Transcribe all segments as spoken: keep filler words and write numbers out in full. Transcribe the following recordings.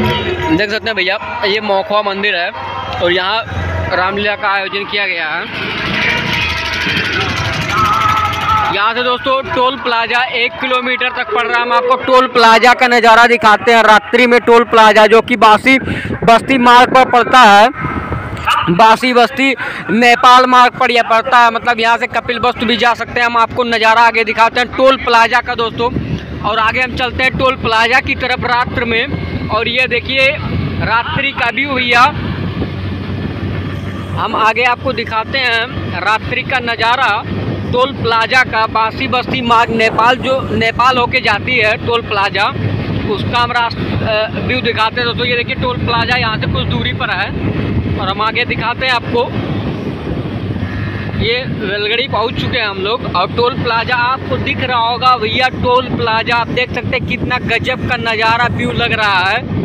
देख सकते हैं भैया, ये मौखवा मंदिर है और यहाँ रामलीला का आयोजन किया गया है। यहाँ से दोस्तों टोल प्लाजा एक किलोमीटर तक पड़ रहा है। हम आपको टोल प्लाजा का नज़ारा दिखाते हैं रात्रि में। टोल प्लाजा जो कि बासी बस्ती मार्ग पर पड़ता है, बासी बस्ती नेपाल मार्ग पर यह पड़ता है। मतलब यहाँ से कपिलवस्तु भी जा सकते हैं। हम आपको नज़ारा आगे दिखाते हैं टोल प्लाजा का दोस्तों, और आगे हम चलते हैं टोल प्लाजा की तरफ रात्र में। और ये देखिए रात्रि का व्यू भैया, हम आगे आपको दिखाते हैं रात्रि का नज़ारा टोल प्लाजा का। बासी बस्ती मार्ग नेपाल, जो नेपाल होके जाती है टोल प्लाजा, उसका हम रास्ता व्यू दिखाते हैं दोस्तों। ये देखिए टोल प्लाजा यहाँ से कुछ दूरी पर है और हम आगे दिखाते हैं आपको। ये रलगढ़ी पहुँच चुके हैं हम लोग और टोल प्लाजा आपको दिख रहा होगा भैया। टोल प्लाजा आप देख सकते हैं कितना गजब का नज़ारा व्यू लग रहा है।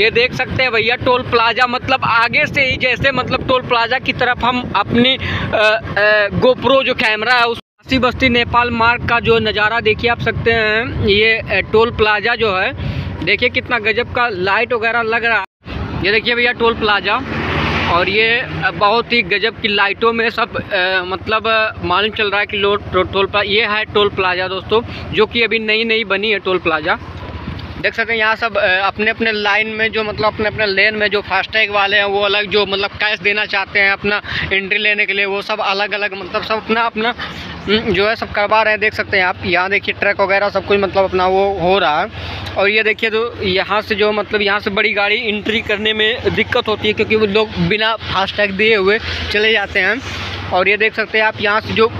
ये देख सकते हैं भैया टोल प्लाजा, मतलब आगे से ही जैसे मतलब टोल प्लाजा की तरफ हम अपनी गोप्रो जो कैमरा है उस बासी बस्ती नेपाल मार्ग का जो नज़ारा देखिए आप सकते हैं। ये टोल प्लाजा जो है देखिए कितना गजब का लाइट वगैरह लग रहा है। ये देखिए भैया टोल प्लाजा, और ये बहुत ही गजब की लाइटों में सब आ, मतलब मालूम चल रहा है कि लो टो, टोल प्लाजा। ये है टोल प्लाजा दोस्तों, जो कि अभी नई नई बनी है टोल प्लाजा। देख सकते हैं यहाँ सब अपने अपने लाइन में जो मतलब अपने अपने लेन में, जो फास्टैग वाले हैं वो अलग, जो मतलब कैश देना चाहते हैं अपना एंट्री लेने के लिए वो सब अलग अलग, मतलब सब अपना अपना जो है सब करवा रहे हैं। देख सकते हैं आप यहाँ देखिए ट्रक वगैरह सब कुछ मतलब अपना वो हो रहा है। और ये देखिए तो यहाँ से जो मतलब यहाँ से बड़ी गाड़ी एंट्री करने में दिक्कत होती है, क्योंकि वो लोग बिना फास्टैग दिए हुए चले जाते हैं। और ये देख सकते हैं आप यहाँ से जो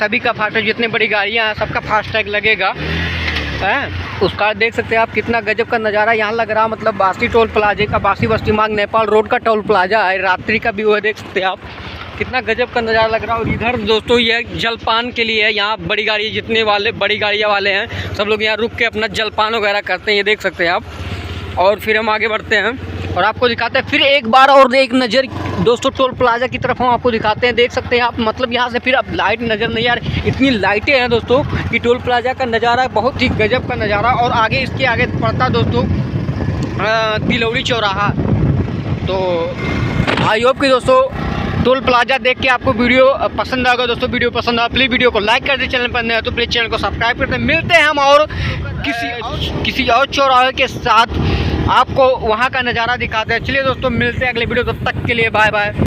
सभी का फास्टैग, जितनी बड़ी गाड़ियाँ हैं सबका फास्टैग लगेगा है उसका। देख सकते हैं आप कितना गजब का नज़ारा यहाँ लग रहा है। मतलब बासी टोल प्लाजे का, बासी बस्ती मार्ग नेपाल रोड का टोल प्लाजा है, रात्रि का व्यू है। देख सकते हैं आप कितना गजब का नज़ारा लग रहा है। और इधर दोस्तों ये जलपान के लिए है, यहाँ बड़ी गाड़ी जितने वाले बड़ी गाड़ियाँ वाले हैं सब लोग यहाँ रुक के अपना जलपान वगैरह करते हैं। ये देख सकते हैं आप। और फिर हम आगे बढ़ते हैं और आपको दिखाते हैं फिर एक बार और एक नज़र दोस्तों टोल प्लाजा की तरफ हम आपको दिखाते हैं। देख सकते हैं आप, मतलब यहाँ से फिर अब लाइट नज़र नहीं आ रही, इतनी लाइटें हैं दोस्तों कि टोल प्लाजा का नज़ारा बहुत ही गजब का नज़ारा। और आगे इसके आगे पड़ता दोस्तों तिलौली चौराहा। तो आई होप कि दोस्तों टोल प्लाजा देख के आपको वीडियो पसंद आएगा। दोस्तों वीडियो पसंद आया प्लीज़ वीडियो को लाइक कर दें, चैनल पर नए हो तो प्लीज़ चैनल को सब्सक्राइब कर दें। मिलते हैं हम और किसी किसी और चौराहे के साथ, आपको वहाँ का नज़ारा दिखाते हैं। चलिए दोस्तों मिलते हैं अगले वीडियो, तब तक के लिए बाय बाय।